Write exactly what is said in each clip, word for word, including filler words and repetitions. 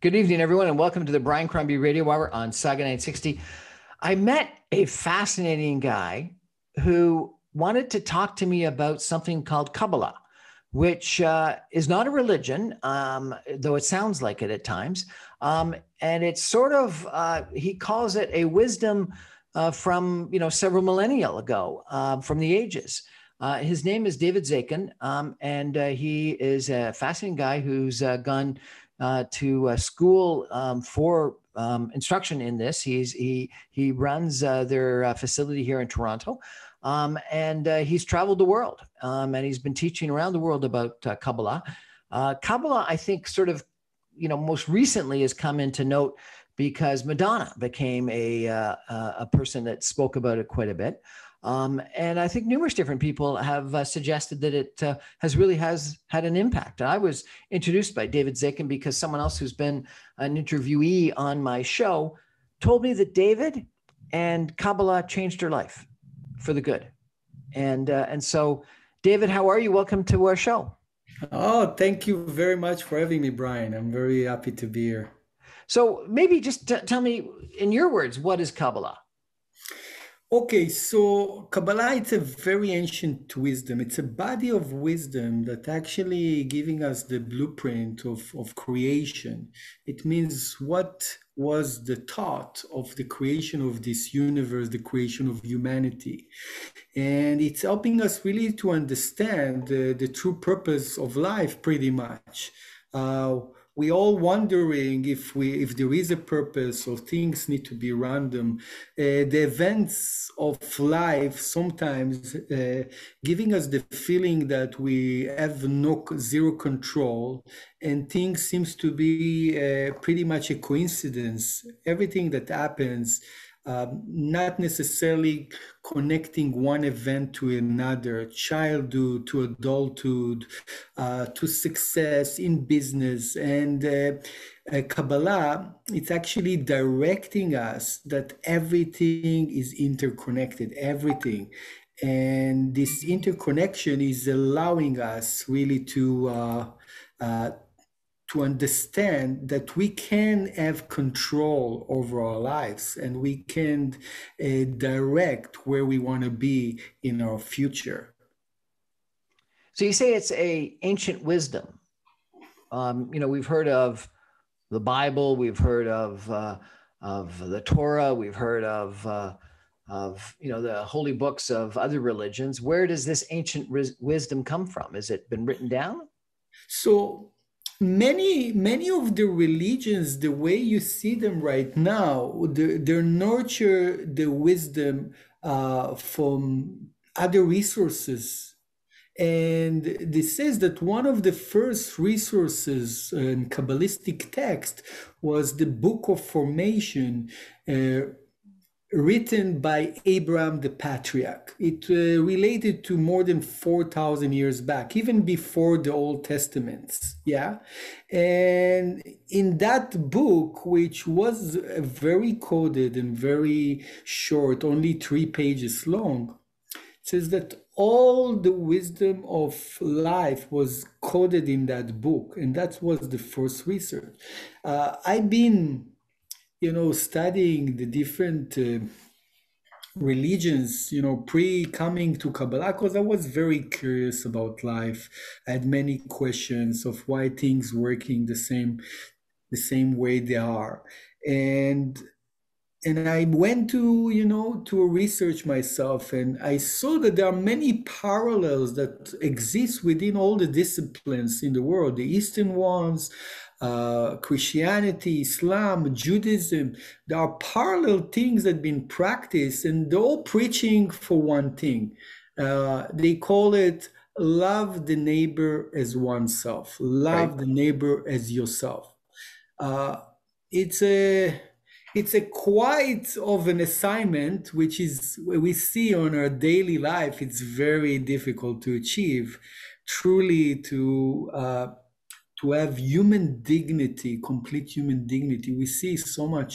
Good evening, everyone, and welcome to the Brian Crombie Radio Hour on Sauga nine sixty. I met a fascinating guy who wanted to talk to me about something called Kabbalah, which uh, is not a religion, um, though it sounds like it at times. Um, and it's sort of, uh, he calls it a wisdom uh, from, you know, several millennia ago, uh, from the ages. Uh, his name is David Zaikan, um, and uh, he is a fascinating guy who's uh, gone Uh, to uh, school um, for um, instruction in this. He's he he runs uh, their uh, facility here in Toronto, um, and uh, he's traveled the world, um, and he's been teaching around the world about uh, Kabbalah. Uh, Kabbalah, I think, sort of, you know, most recently has come into note because Madonna became a uh, a person that spoke about it quite a bit, um, and I think numerous different people have uh, suggested that it uh, has really has had an impact. I was introduced by David Zaikan because someone else who's been an interviewee on my show told me that David and Kabbalah changed her life for the good, and uh, and so David, how are you? Welcome to our show. Oh, thank you very much for having me, Brian. I'm very happy to be here. So maybe just t- tell me, in your words, what is Kabbalah? Okay, so Kabbalah, it's a very ancient wisdom. It's a body of wisdom that actually giving us the blueprint of, of creation. It means what was the thought of the creation of this universe, the creation of humanity. And it's helping us really to understand uh, the true purpose of life, pretty much. Uh, We all wondering if we if there is a purpose or things need to be random. Uh, the events of life sometimes uh, giving us the feeling that we have no zero control, and things seems to be uh, pretty much a coincidence. Everything that happens, uh, not necessarily connecting one event to another, childhood to adulthood, uh, to success in business. And uh, uh, Kabbalah, it's actually directing us that everything is interconnected, everything. And this interconnection is allowing us really to uh, uh, to understand that we can have control over our lives, and we can uh, direct where we want to be in our future. So you say it's a ancient wisdom. Um, you know, we've heard of the Bible, we've heard of uh, of the Torah, we've heard of uh, of you know the holy books of other religions. Where does this ancient ris- wisdom come from? Has it been written down? So. Many, many of the religions, the way you see them right now, they, they nurture the wisdom uh, from other resources. And this says that one of the first resources in Kabbalistic text was the Book of Formation, uh, written by Abraham the Patriarch. It uh, related to more than four thousand years back, even before the Old Testaments, yeah? And in that book, which was very coded and very short, only three pages long, it says that all the wisdom of life was coded in that book, and that was the first research. Uh, I've been you know, studying the different uh, religions, you know, pre-coming to Kabbalah, because I was very curious about life. I had many questions of why things working the same, the same way they are. And and I went to, you know, to research myself, and I saw that there are many parallels that exist within all the disciplines in the world, the Eastern ones, Uh, Christianity, Islam, Judaism. There are parallel things that have been practiced, and they're all preaching for one thing. Uh, they call it love the neighbor as oneself, love right. the neighbor as yourself. Uh, it's a it's a quite of an assignment, which is we see on our daily life. It's very difficult to achieve, truly to. Uh, to have human dignity, complete human dignity. We see so much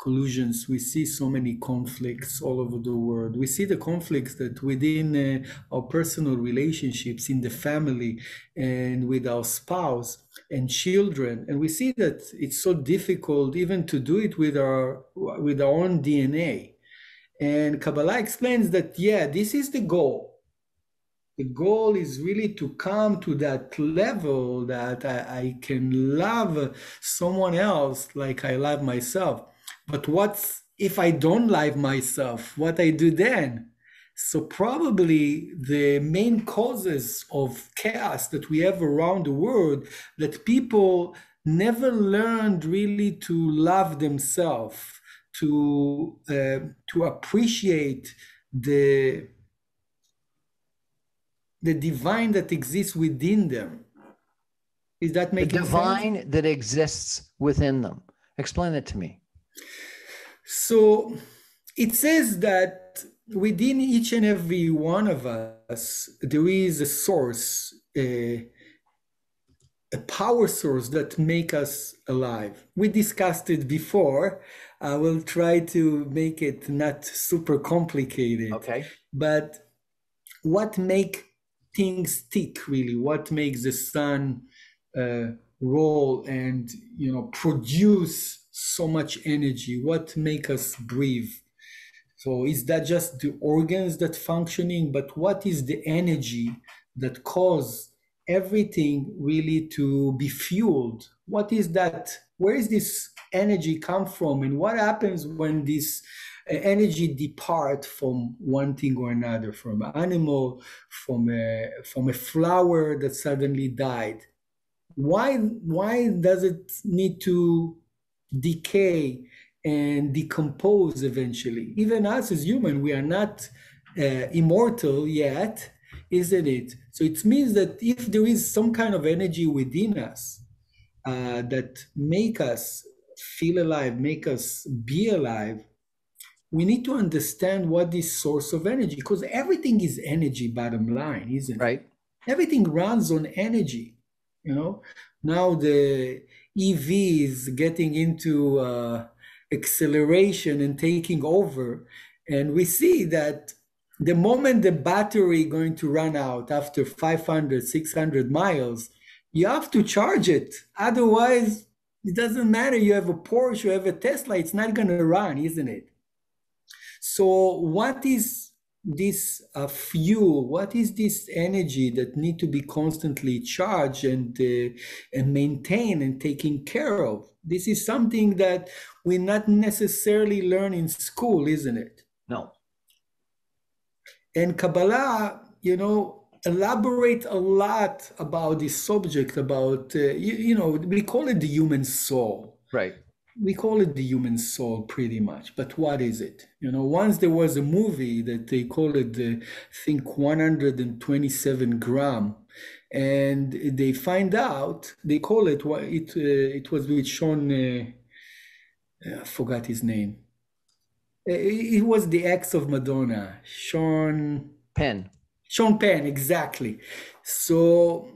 collusions. We see so many conflicts all over the world. We see the conflicts that within uh, our personal relationships, in the family and with our spouse and children. And we see that it's so difficult even to do it with our, with our own D N A. And Kabbalah explains that, yeah, this is the goal. The goal is really to come to that level that I, I can love someone else like I love myself. But what's if I don't love myself? What I do then? So probably the main causes of chaos that we have around the world, that people never learned really to love themselves, to uh, to appreciate the the divine that exists within them. Is that making sense? The divine that exists within them. Explain it to me. So it says that within each and every one of us, there is a source, a, a power source that makes us alive. We discussed it before. I will try to make it not super complicated. Okay. But what makes things tick, really, what makes the sun uh, roll and, you know, produce so much energy, what makes us breathe? So is that just the organs that functioning? But what is the energy that causes everything really to be fueled? What is that? Where is this energy come from? And what happens when this energy depart from one thing or another, from an animal, from a, from a flower that suddenly died? Why, why does it need to decay and decompose eventually? Even us as humans, we are not uh, immortal yet, isn't it? So it means that if there is some kind of energy within us uh, that make us feel alive, make us be alive, we need to understand what this source of energy, because everything is energy, bottom line, isn't it? Right. Everything runs on energy, you know? Now the E V is getting into uh, acceleration and taking over. And we see that the moment the battery is going to run out after five hundred, six hundred miles, you have to charge it. Otherwise, it doesn't matter. You have a Porsche, you have a Tesla, it's not going to run, isn't it? So what is this uh, fuel? What is this energy that need to be constantly charged and, uh, and maintained and taken care of? This is something that we not necessarily learn in school, isn't it? No. And Kabbalah, you know, elaborate a lot about this subject, about, uh, you, you know, we call it the human soul. Right. We call it the human soul pretty much, but what is it? You know, once there was a movie that they called it, the, I think, one hundred twenty-seven gram, and they find out, they call it, it, uh, it was with Sean, uh, I forgot his name. It was the ex of Madonna, Sean... Penn. Sean Penn, exactly. So...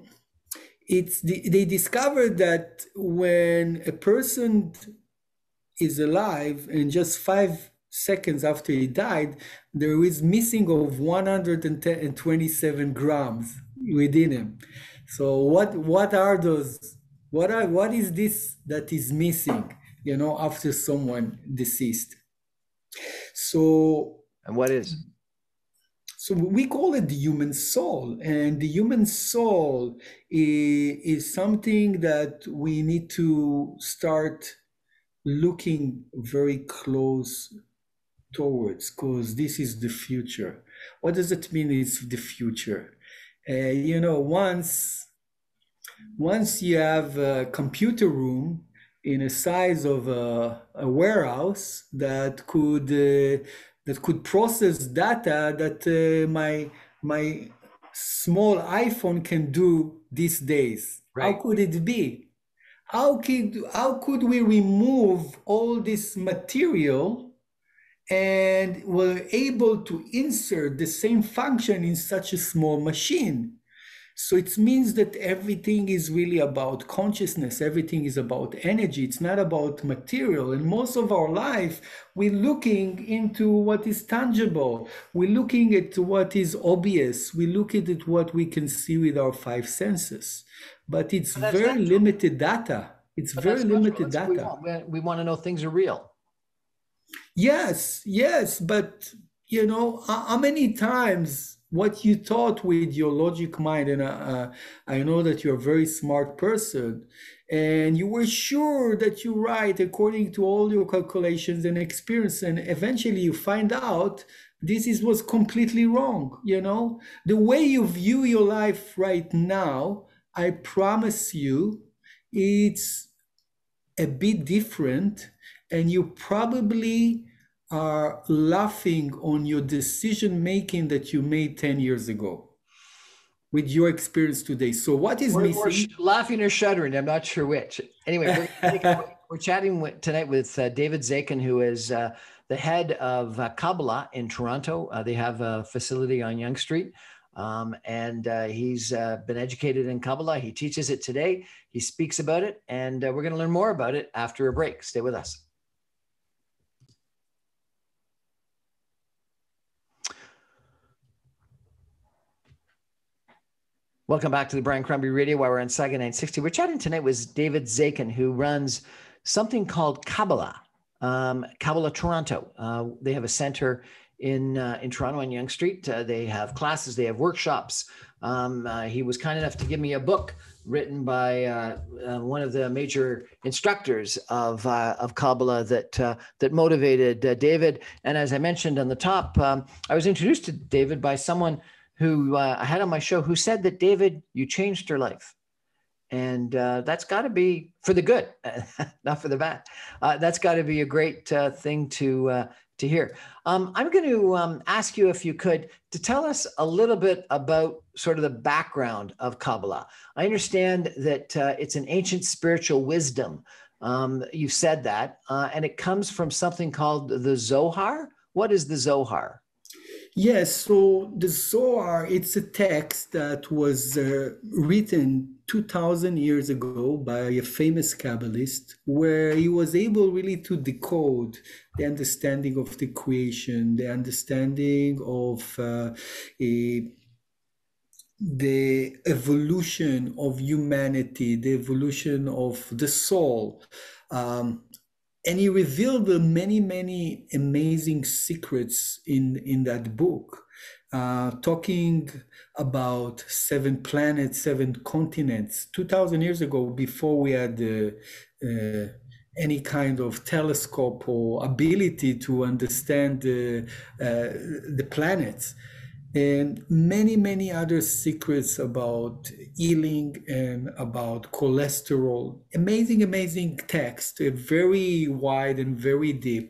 It's the, they discovered that when a person is alive and just five seconds after he died, there is missing of one hundred twenty-seven grams within him. So what, what are those, what, are, what is this that is missing, you know, after someone deceased? So... And what is? So we call it the human soul, and the human soul is, is something that we need to start looking very close towards, because this is the future. What does it mean is the future? Uh, you know, once, once you have a computer room in a size of a, a warehouse that could uh, that could process data that uh, my, my small iPhone can do these days. Right. How could it be? How could, how could we remove all this material and were able to insert the same function in such a small machine? So it means that everything is really about consciousness. Everything is about energy. It's not about material. And most of our life, we're looking into what is tangible. We're looking at what is obvious. We look at what we can see with our five senses. But it's but very limited data. It's but very limited data. We want. we want to know things are real. Yes, yes. But, you know, how many times... what you thought with your logic mind, and uh, I know that you're a very smart person, and you were sure that you're right according to all your calculations and experience, and eventually you find out this is, was completely wrong, you know? The way you view your life right now, I promise you, it's a bit different, and you probably are laughing on your decision making that you made ten years ago with your experience today. So what is missing? We're sh- laughing or shuddering, I'm not sure which. Anyway, we're, we're chatting with, tonight with uh, David Zaikan, who is uh, the head of uh, Kabbalah in Toronto. Uh, they have a facility on Yonge Street, um, and uh, he's uh, been educated in Kabbalah. He teaches it today. He speaks about it, and uh, we're gonna learn more about it after a break. Stay with us. Welcome back to the Brian Crombie Radio Hour. We're on Sauga nine sixty. We're chatting tonight with David Zaikan, who runs something called Kabbalah, um, Kabbalah Toronto. Uh, they have a center in uh, in Toronto on Yonge Street. Uh, they have classes. They have workshops. Um, uh, he was kind enough to give me a book written by uh, uh, one of the major instructors of uh, of Kabbalah that uh, that motivated uh, David. And as I mentioned on the top, um, I was introduced to David by someone who uh, I had on my show, who said that, David, you changed her life. And uh, that's gotta be for the good, not for the bad. Uh, that's gotta be a great uh, thing to uh, to hear. Um, I'm gonna um, ask you, if you could, to tell us a little bit about sort of the background of Kabbalah. I understand that uh, it's an ancient spiritual wisdom. Um, you've said that, uh, and it comes from something called the Zohar. What is the Zohar? Yes, so the Zohar, it's a text that was uh, written two thousand years ago by a famous Kabbalist, where he was able really to decode the understanding of the creation, the understanding of uh, a the evolution of humanity, the evolution of the soul. Um, And he revealed many, many amazing secrets in, in that book, uh, talking about seven planets, seven continents, two thousand years ago, before we had uh, uh, any kind of telescope or ability to understand uh, uh, the planets, and many, many other secrets about healing and about cholesterol. Amazing, amazing text, very wide and very deep.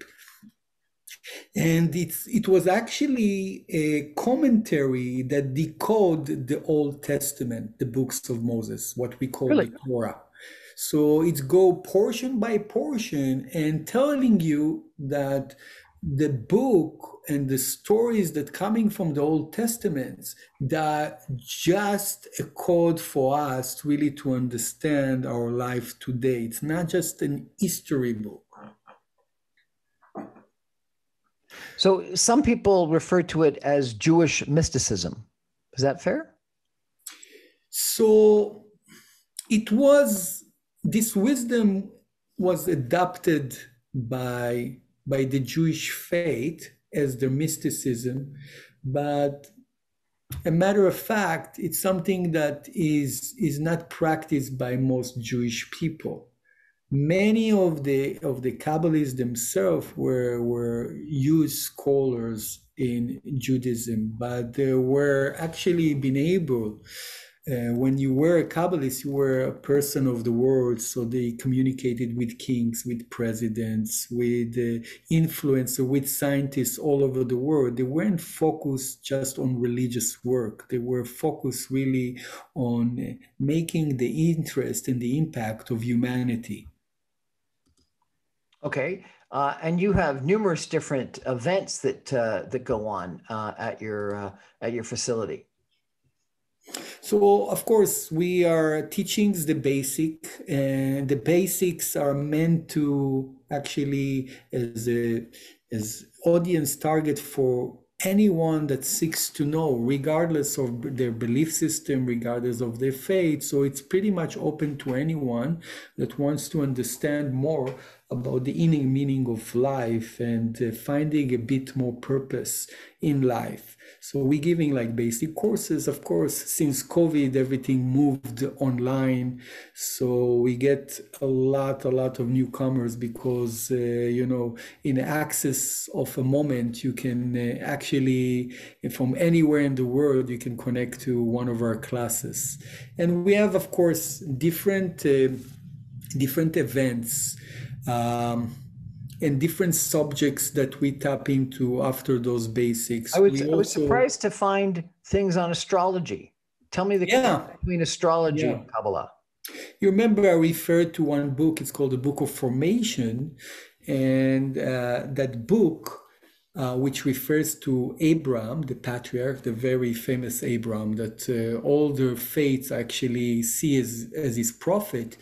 And it's, it was actually a commentary that decoded the Old Testament, the books of Moses, what we call really? the Torah. So it's go portion by portion and telling you that the book and the stories that coming from the Old Testaments, that just a code for us really to understand our life today. It's not just an history book. So some people refer to it as Jewish mysticism. Is that fair? So it was, this wisdom was adopted by by the Jewish faith as their mysticism, but a matter of fact, it's something that is, is not practiced by most Jewish people. Many of the, of the Kabbalists themselves were, were used scholars in Judaism, but they were actually been able, uh, when you were a Kabbalist, you were a person of the world, so they communicated with kings, with presidents, with uh, influencers, with scientists all over the world. They weren't focused just on religious work. They were focused really on making the interest and the impact of humanity. Okay. Uh, and you have numerous different events that uh, that go on uh, at your uh, at your facility. So, of course, we are teaching the basic, and the basics are meant to actually, as a as audience target for anyone that seeks to know, regardless of their belief system, regardless of their faith. So it's pretty much open to anyone that wants to understand more about the inner meaning of life and uh, finding a bit more purpose in life. So we're giving like basic courses. Of course, since COVID, everything moved online. So we get a lot, a lot of newcomers because, uh, you know, in access of a moment, you can uh, actually, from anywhere in the world, you can connect to one of our classes. And we have, of course, different, uh, different events. Um, and different subjects that we tap into after those basics. I was, also, I was surprised to find things on astrology. Tell me the yeah. connection between astrology yeah. and Kabbalah. You remember I referred to one book, it's called the Book of Formation. And uh, that book, uh, which refers to Abraham, the Patriarch, the very famous Abraham that uh, all the faiths actually see as, as his prophet.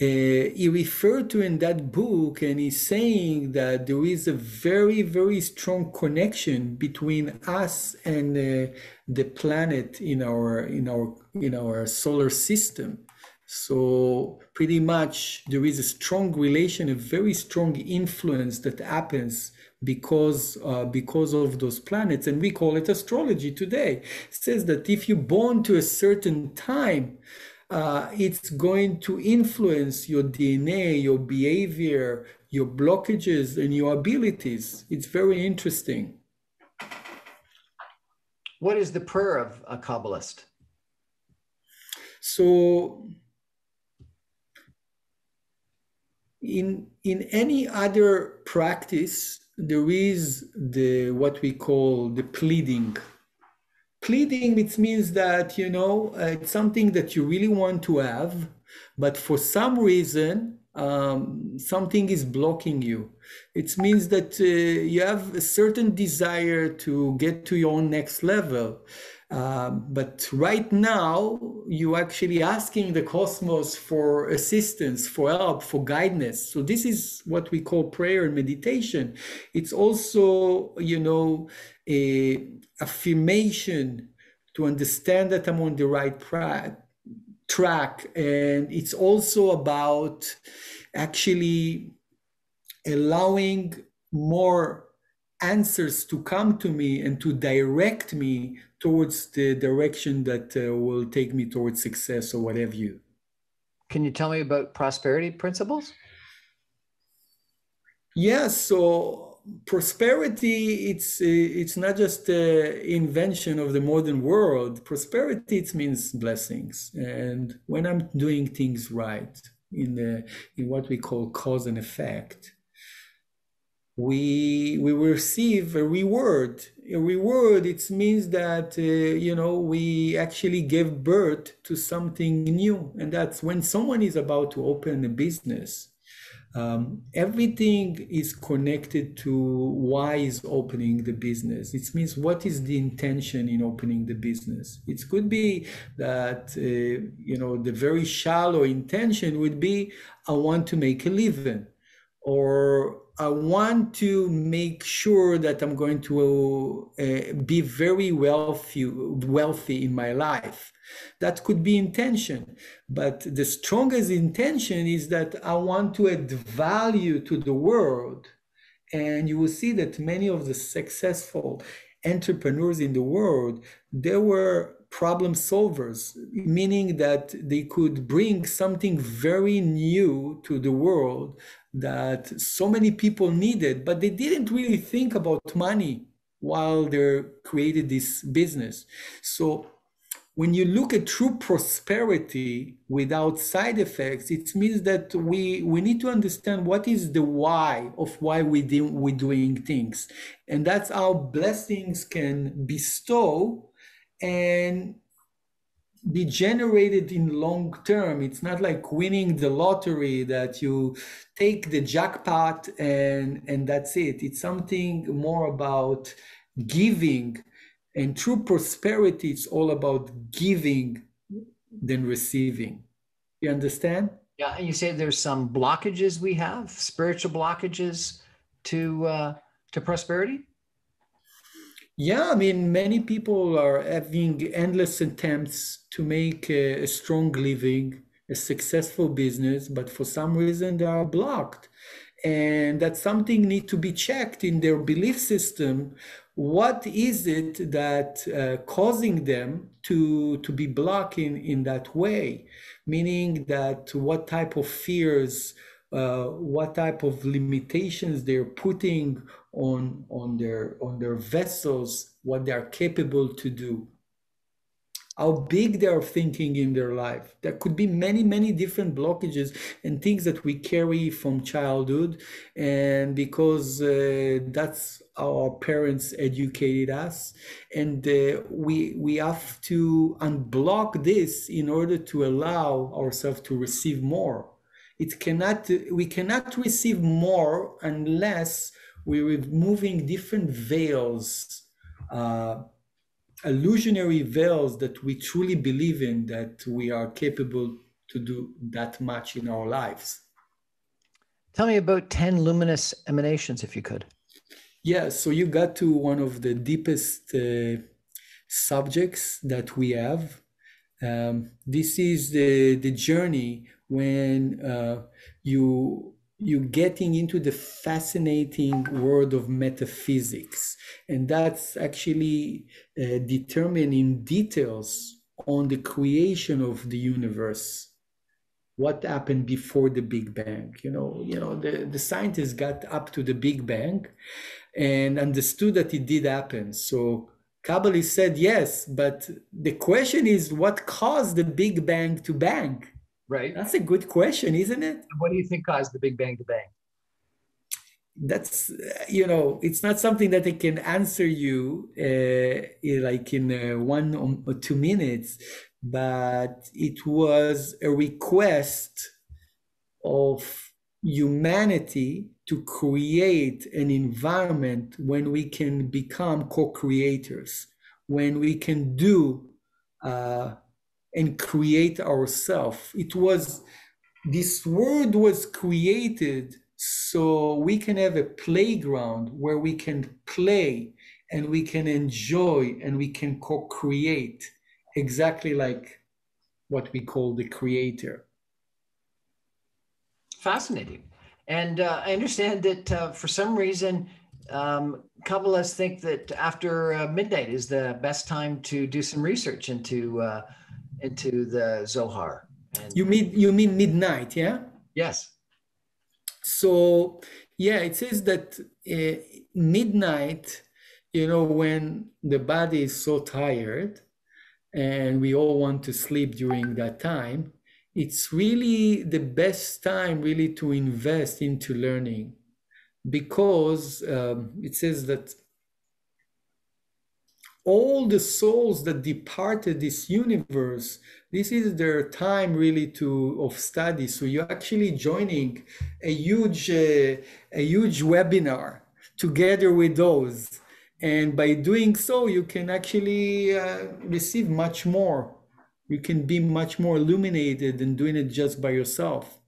Uh, he referred to in that book, and he's saying that there is a very, very strong connection between us and uh, the planet in our in our in our solar system. So pretty much there is a strong relation, a very strong influence that happens because uh, because of those planets, and we call it astrology today. It says that if you're born to a certain time, Uh, it's going to influence your D N A, your behavior, your blockages, and your abilities. It's very interesting. What is the prayer of a Kabbalist? So, in in any other practice, there is the what we call the pleading. Pleading, it means that, you know, uh, it's something that you really want to have, but for some reason, um, something is blocking you. It means that uh, you have a certain desire to get to your own next level. Uh, but right now, you're actually asking the cosmos for assistance, for help, for guidance. So this is what we call prayer and meditation. It's also, you know, a affirmation to understand that I'm on the right track. And it's also about actually allowing more answers to come to me and to direct me towards the direction that uh, will take me towards success or whatever you. Can you tell me about prosperity principles? Yes. Yeah, so prosperity, it's, it's not just the invention of the modern world. Prosperity, it means blessings. And when I'm doing things right in, the, in what we call cause and effect, we we receive a reward. A reward, it means that, uh, you know, we actually give birth to something new. And that's when someone is about to open a business. Um, everything is connected to why is opening the business. It means what is the intention in opening the business. It could be that, uh, you know, the very shallow intention would be, I want to make a living, or I want to make sure that I'm going to uh, be very wealthy, wealthy in my life. That could be intention, but the strongest intention is that I want to add value to the world. And you will see that many of the successful entrepreneurs in the world, they were problem solvers, meaning that they could bring something very new to the world that so many people needed, but they didn't really think about money while they created this business. So when you look at true prosperity without side effects, it means that we, we need to understand what is the why of why we do, we're doing things. And that's how blessings can bestow and be generated in long term. It's not like winning the lottery that you take the jackpot and and that's it. It's something more about giving And true prosperity, it's all about giving than receiving. You understand? Yeah, and you say there's some blockages we have, spiritual blockages to uh, to prosperity? Yeah, I mean, many people are having endless attempts to make a, a strong living, a successful business, but for some reason they are blocked. And that something needs to be checked in their belief system. What is it that uh, causing them to, to be blocked in, in that way? Meaning that what type of fears, uh, what type of limitations they're putting on, on, their, on their vessels, what they are capable to do, how big they are thinking in their life. There could be many, many different blockages and things that we carry from childhood, and because uh, that's how our parents educated us, and uh, we, we have to unblock this in order to allow ourselves to receive more. It cannot, we cannot receive more unless we're removing different veils, uh, illusionary veils that we truly believe in, that we are capable to do that much in our lives. Tell me about ten luminous emanations, if you could. Yeah, so you got to one of the deepest uh, subjects that we have. Um, this is the, the journey when uh, you... you're getting into the fascinating world of metaphysics. And that's actually uh, determining details on the creation of the universe. What happened before the Big Bang? You know, you know the, the scientists got up to the Big Bang and understood that it did happen. So Kabbalah said yes, but the question is, what caused the Big Bang to bang? Right. That's a good question, isn't it? What do you think caused the Big Bang to bang? That's, you know, it's not something that I can answer you uh, like in uh, one or two minutes, but it was a request of humanity to create an environment when we can become co-creators, when we can do uh, and create ourselves. It was, this world was created so we can have a playground where we can play and we can enjoy and we can co-create, exactly like what we call the creator. Fascinating. And uh, I understand that uh, for some reason, um, Kabbalists think that after uh, midnight is the best time to do some research into uh, into the Zohar. And you mean you mean midnight, yeah? Yes. So, yeah, it says that uh, midnight, you know, when the body is so tired and we all want to sleep during that time, it's really the best time really to invest into learning, because um, it says that all the souls that departed this universe, this is their time really to of study. So you're actually joining a huge, uh, a huge webinar together with those. And by doing so, you can actually uh, receive much more. You can be much more illuminated than doing it just by yourself.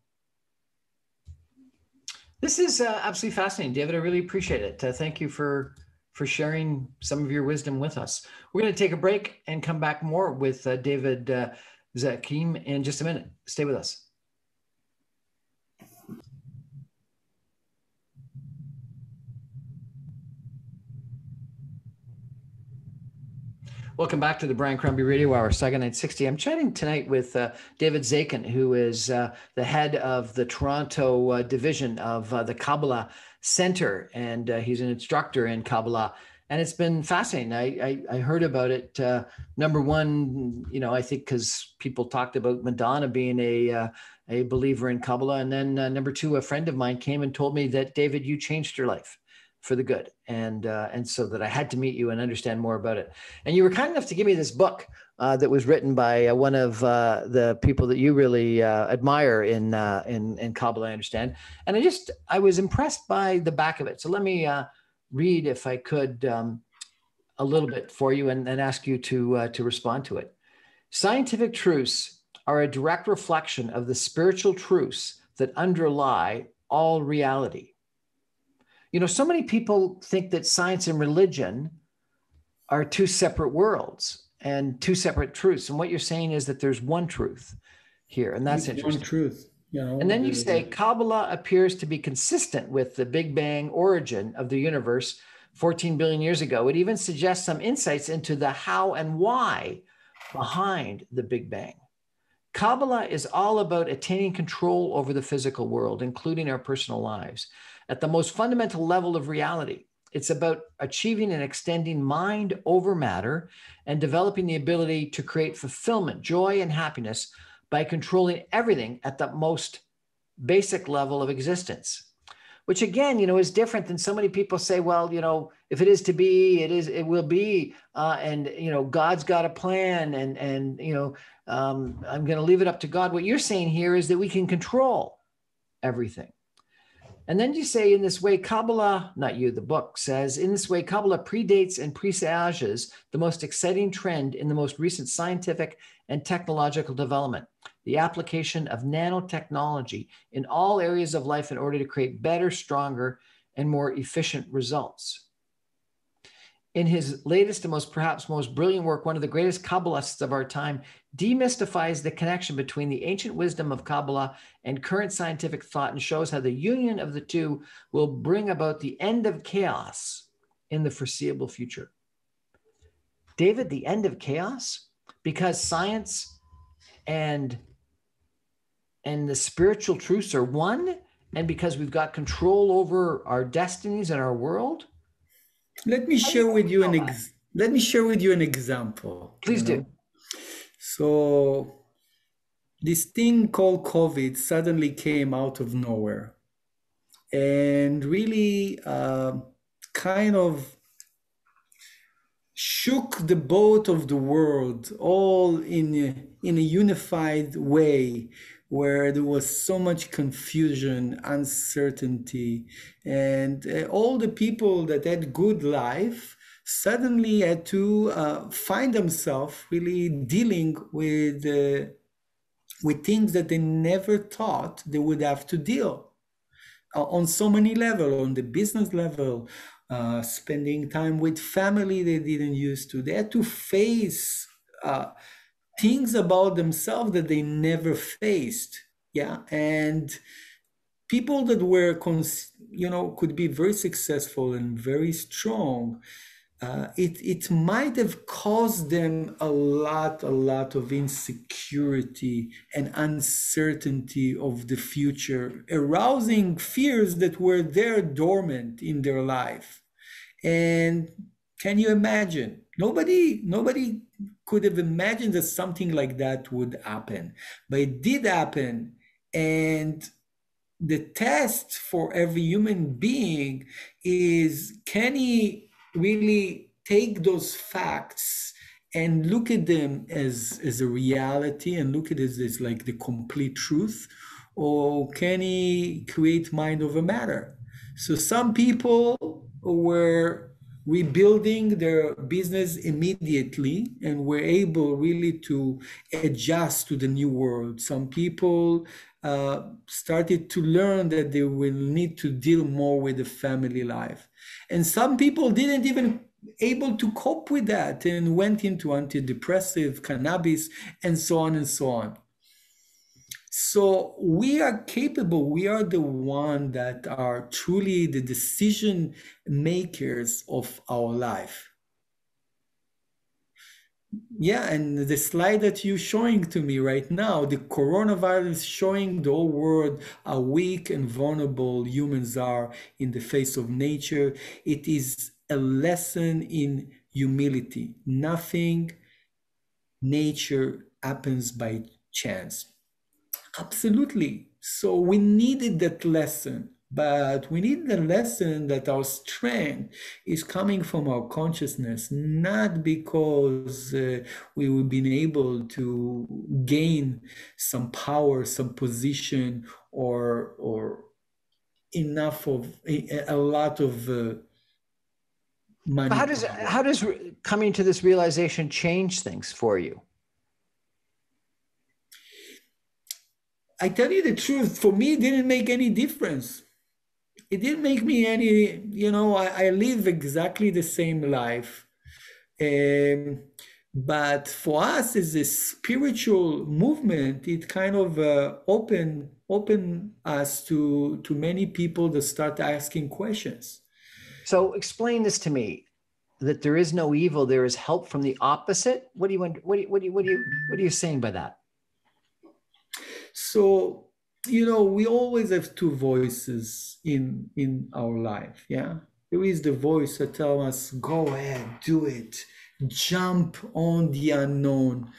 This is uh, absolutely fascinating, David. I really appreciate it. Uh, thank you for for sharing some of your wisdom with us. We're going to take a break and come back more with uh, David uh, Zaikan in just a minute. Stay with us. Welcome back to the Brian Crombie Radio Hour, Sauga nine sixty. I'm chatting tonight with uh, David Zaikan, who is uh, the head of the Toronto uh, division of uh, the Kabbalah Center, and uh, he's an instructor in Kabbalah. And it's been fascinating. I, I, I heard about it, uh, number one, you know, I think because people talked about Madonna being a, uh, a believer in Kabbalah. And then uh, number two, a friend of mine came and told me that, David, you changed your life for the good. And, uh, and so that I had to meet you and understand more about it. And you were kind enough to give me this book uh, that was written by uh, one of uh, the people that you really uh, admire in, uh, in, in Kabbalah, I understand. And I just, I was impressed by the back of it. So let me uh, read, if I could, um, a little bit for you and then ask you to, uh, to respond to it. Scientific truths are a direct reflection of the spiritual truths that underlie all reality. You know, so many people think that science and religion are two separate worlds and two separate truths. And what you're saying is that there's one truth here, and that's interesting. One truth. You know, and then you say Kabbalah appears to be consistent with the Big Bang origin of the universe fourteen billion years ago. It even suggests some insights into the how and why behind the Big Bang. Kabbalah is all about attaining control over the physical world, including our personal lives, at the most fundamental level of reality. It's about achieving and extending mind over matter and developing the ability to create fulfillment, joy, and happiness by controlling everything at the most basic level of existence, which again, you know, is different than so many people say, well, you know, if it is to be, it is, it will be, uh, and, you know, God's got a plan, and, and you know, um, I'm going to leave it up to God. What you're saying here is that we can control everything. And then you say in this way, Kabbalah, not you, the book says, in this way, Kabbalah predates and presages the most exciting trend in the most recent scientific and technological development, the application of nanotechnology in all areas of life in order to create better, stronger, and more efficient results. In his latest and most perhaps most brilliant work, one of the greatest Kabbalists of our time demystifies the connection between the ancient wisdom of Kabbalah and current scientific thought, and shows how the union of the two will bring about the end of chaos in the foreseeable future. David, the end of chaos? Because science and, and the spiritual truths are one, and because we've got control over our destinies and our world? Let me share with you an ex let me share with you an example. Please do. So this thing called COVID suddenly came out of nowhere, and really uh, kind of shook the boat of the world all in a, in a unified way, where there was so much confusion, uncertainty, and uh, all the people that had good life suddenly had to uh, find themselves really dealing with, uh, with things that they never thought they would have to deal uh, on so many levels, on the business level, uh, spending time with family they didn't used to. They had to face uh, things about themselves that they never faced, yeah? And people that were, cons you know, could be very successful and very strong, uh, it, it might have caused them a lot, a lot of insecurity and uncertainty of the future, arousing fears that were there dormant in their life. And can you imagine? Nobody, nobody could have imagined that something like that would happen, but it did happen. And the test for every human being is, can he really take those facts and look at them as, as a reality and look at it as, as like the complete truth, or can he create mind over matter? So some people were rebuilding their business immediately and were able really to adjust to the new world. Some people uh, started to learn that they will need to deal more with the family life. And some people didn't even able to cope with that and went into antidepressive, cannabis, and so on and so on. So we are capable, we are the one that are truly the decision makers of our life. Yeah, and the slide that you're showing to me right now, the coronavirus showing the whole world how weak and vulnerable humans are in the face of nature. It is a lesson in humility. Nothing, nature happens by chance. Absolutely. So we needed that lesson, but we need the lesson that our strength is coming from our consciousness, not because uh, we've been able to gain some power, some position, or or enough of a, a lot of uh, money. But how does how does coming to this realization change things for you? I tell you the truth, for me, it didn't make any difference. It didn't make me any, you know, I, I live exactly the same life. Um, but for us as a spiritual movement, it kind of uh, opened open us to, to many people that start asking questions. So explain this to me, that there is no evil, there is help from the opposite. What do you, what do you, what do you, what do you, what are you saying by that? So, you know, we always have two voices in, in our life, yeah? There is the voice that tells us, go ahead, do it, jump on the unknown,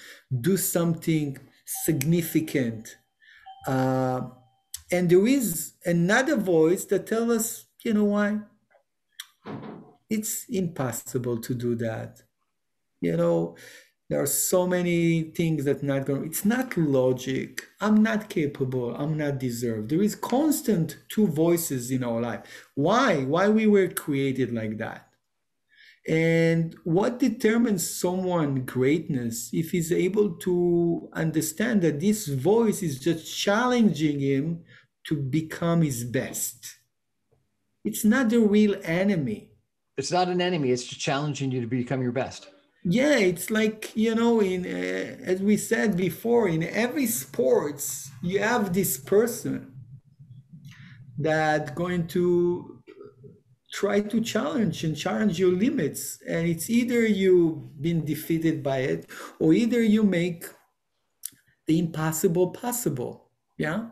do something significant. Uh, and there is another voice that tells us, you know why? It's impossible to do that. You know, there are so many things that not going, it's not logic. I'm not capable. I'm not deserved. There is constant two voices in our life. Why? Why we were created like that? And what determines someone's greatness if he's able to understand that this voice is just challenging him to become his best? It's not the real enemy. It's not an enemy. It's just challenging you to become your best. Yeah, it's like, you know, in uh, as we said before, in every sports, you have this person that going to try to challenge and challenge your limits. And it's either you've been defeated by it, or either you make the impossible possible. Yeah.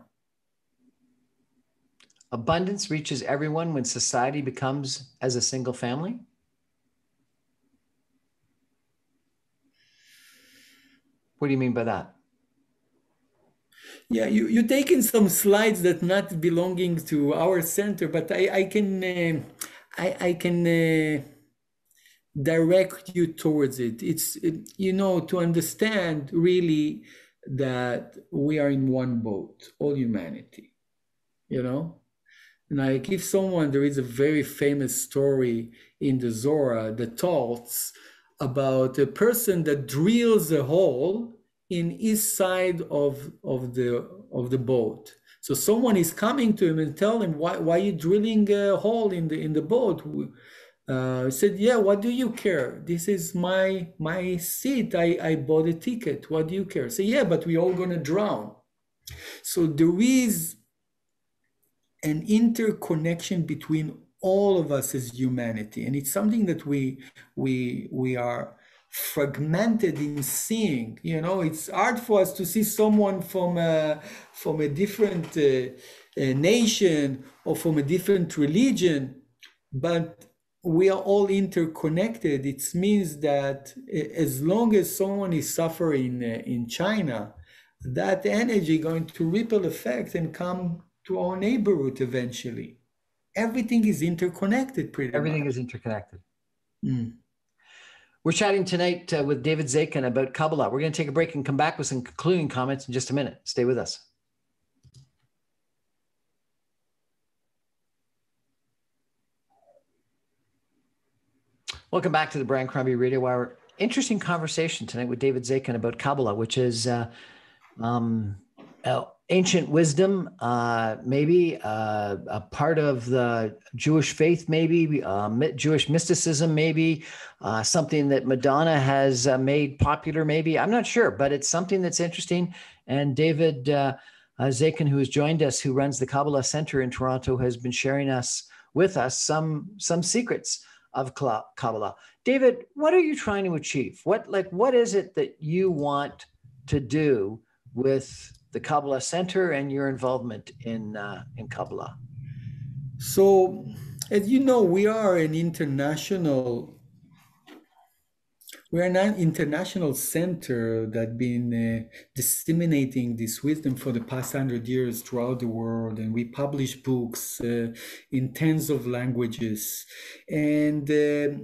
Abundance reaches everyone when society becomes as a single family. What do you mean by that? Yeah, you, you're taking some slides that not belonging to our center, but I, I can, uh, I, I can uh, direct you towards it. It's, it, you know, to understand really that we are in one boat, all humanity, you know? Like if someone, there is a very famous story in the Zohar, the talks, about a person that drills a hole in each side of, of, the, of the boat. So someone is coming to him and tell him, why, why are you drilling a hole in the, in the boat? Uh, he said, yeah, what do you care? This is my, my seat, I, I bought a ticket, what do you care? Say, yeah, but we're all gonna drown. So there is an interconnection between all of us as humanity. And it's something that we, we, we are fragmented in seeing, you know, it's hard for us to see someone from a, from a different uh, a nation or from a different religion, but we are all interconnected. It means that as long as someone is suffering in China, that energy going to ripple effect and come to our neighborhood eventually. Everything is interconnected, pretty much. Everything is interconnected. Mm. We're chatting tonight uh, with David Zaikan about Kabbalah. We're going to take a break and come back with some concluding comments in just a minute. Stay with us. Welcome back to the Brian Crombie Radio Hour. Interesting conversation tonight with David Zaikan about Kabbalah, which is uh, um, uh, ancient wisdom, uh, maybe uh, a part of the Jewish faith, maybe uh, Jewish mysticism, maybe uh, something that Madonna has uh, made popular, maybe. I'm not sure, but it's something that's interesting. And David uh, uh, Zaikan, who has joined us, who runs the Kabbalah Center in Toronto, has been sharing us with us some some secrets of Kabbalah. David, what are you trying to achieve? What like what is it that you want to do with the Kabbalah Center and your involvement in, uh, in Kabbalah? So, as you know, we are an international, we're an international center that's been uh, disseminating this wisdom for the past hundred years throughout the world. And we publish books uh, in tens of languages. And uh,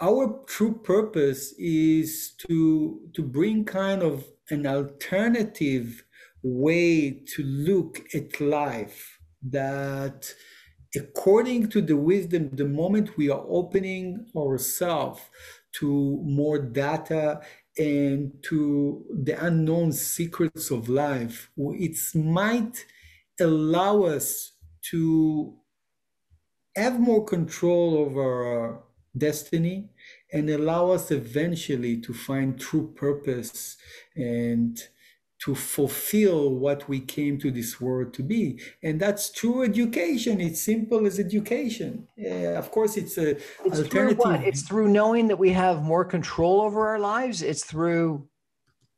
our true purpose is to, to bring kind of an alternative way to look at life that according to the wisdom, the moment we are opening ourselves to more data and to the unknown secrets of life, it might allow us to have more control over our destiny and allow us eventually to find true purpose and to fulfill what we came to this world to be. And that's true education. It's simple as education. Yeah, of course, it's a it's alternative. Through what? It's through knowing that we have more control over our lives. It's through,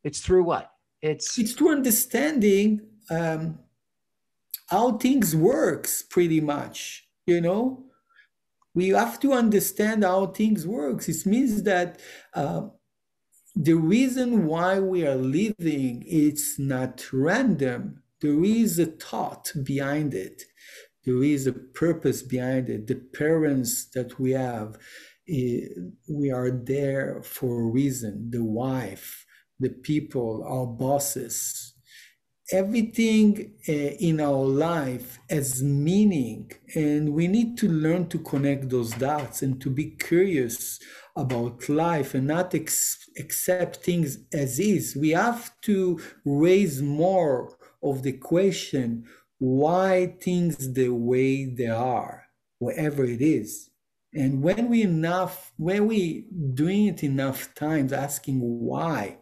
it's through what? It's it's through understanding um, how things works, pretty much. You know, we have to understand how things works. It means that uh, the reason why we are living, it's not random. There is a thought behind it. There is a purpose behind it. The parents that we have, we are there for a reason. The wife, the people, our bosses. Everything uh, in our life has meaning, and we need to learn to connect those dots and to be curious about life and not ex accept things as is. We have to raise more of the question, why things the way they are, whatever it is. And when we enough, when we doing it enough times, asking why,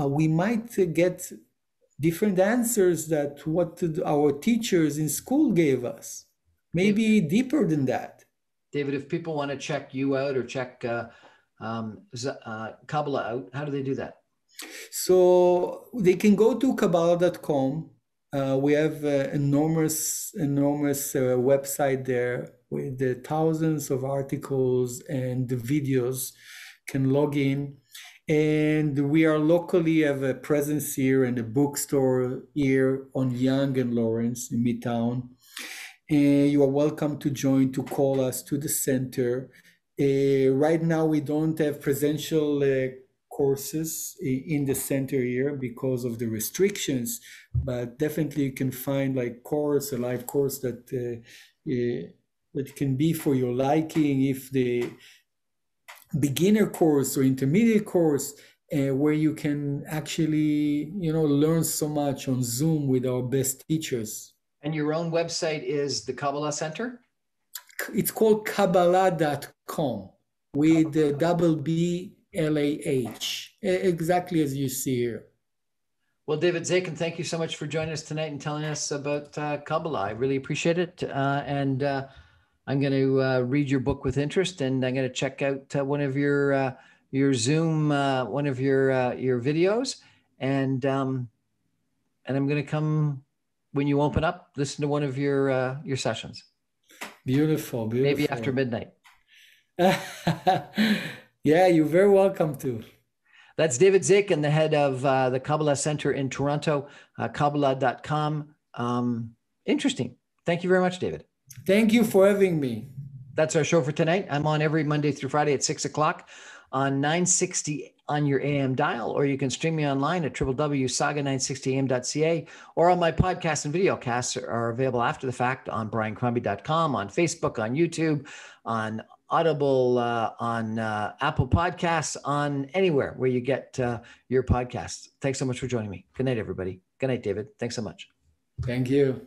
uh, we might uh, get different answers that what our teachers in school gave us, maybe deeper than that. David, if people want to check you out or check uh, um, uh, Kabbalah out, how do they do that? So they can go to kabbalah dot com. Uh, we have an enormous, enormous uh, website there with the thousands of articles and the videos. Can log in. And we are locally have a presence here and a bookstore here on Yonge and Lawrence in Midtown. And you are welcome to join, to call us to the center. Uh, right now, we don't have presential uh, courses in the center here because of the restrictions, but definitely you can find like course, a live course that uh, uh, that can be for your liking, if the beginner course or intermediate course, uh, where you can actually, you know, learn so much on Zoom with our best teachers. And your own website is the Kabbalah Center? It's called kabbalah dot com with the double B L A H, exactly as you see here. Well, David Zaikan, thank you so much for joining us tonight and telling us about uh, Kabbalah. I really appreciate it. Uh, and uh, I'm going to uh, read your book with interest, and I'm going to check out uh, one of your uh, your Zoom, uh, one of your uh, your videos, and um, and I'm going to come when you open up, listen to one of your uh, your sessions. Beautiful, beautiful. Maybe after midnight. Yeah, you're very welcome to. That's David Zaikan, the head of uh, the Kabbalah Center in Toronto, uh, kabbalah dot com. Um, interesting. Thank you very much, David. Thank you for having me. That's our show for tonight. I'm on every Monday through Friday at six o'clock on nine sixty on your A M dial, or you can stream me online at w w w dot sauga nine sixty a m dot c a, or all my podcasts and videocasts are, are available after the fact on brian crombie dot com, on Facebook, on YouTube, on Audible, uh, on uh, Apple Podcasts, on anywhere where you get uh, your podcasts. Thanks so much for joining me. Good night, everybody. Good night, David. Thanks so much. Thank you.